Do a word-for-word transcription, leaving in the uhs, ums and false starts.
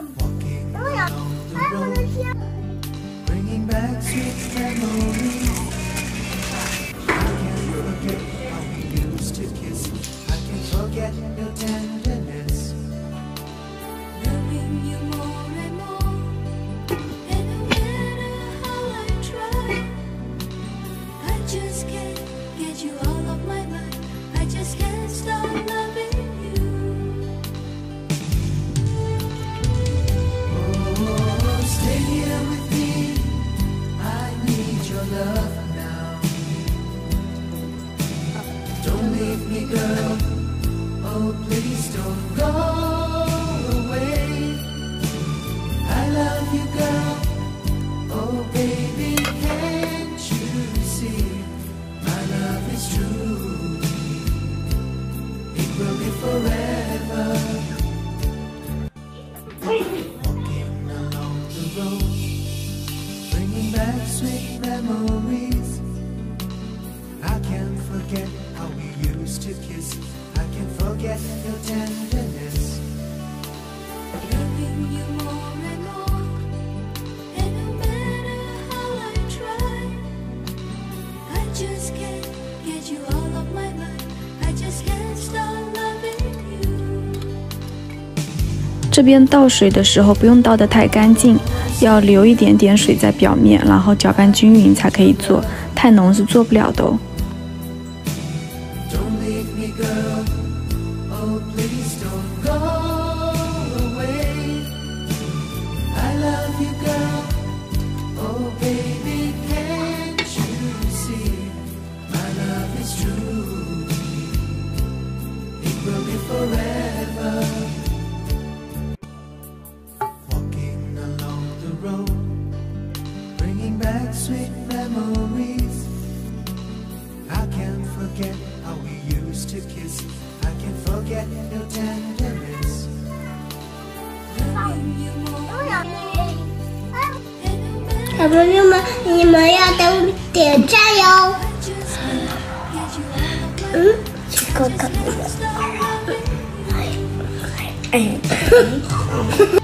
Walking down the road, bringing back sweet memories. I can't forget how we used to kiss. I can't forget your tenderness. Loving you more and more, and no matter how I try, I just can't get you out of my mind. I just can't stop loving you. Love now. Don't leave me, girl. Oh, please don't go away. I love you, girl. Oh, baby, can't you see? My love is true. It will be forever. Walking along the road, bringing back sweet memories. I can't forget how we used to kiss. I can't forget your tenderness. Loving you more and more, and no matter how I try, I just can't get you out of my mind. I just can't stop loving you. 这边倒水的时候，不用倒得太干净。 要留一点点水在表面，然后搅拌均匀才可以做，太浓是做不了的哦。Sweet memories. I can't forget how we used to kiss. I can't forget your tenderness.小朋友们，你们要给我点赞哟！嗯，哥哥，哎哎。